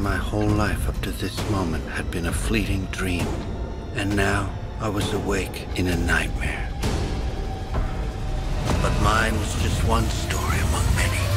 and my whole life up to this moment had been a fleeting dream. And now I was awake in a nightmare. But mine was just one story among many.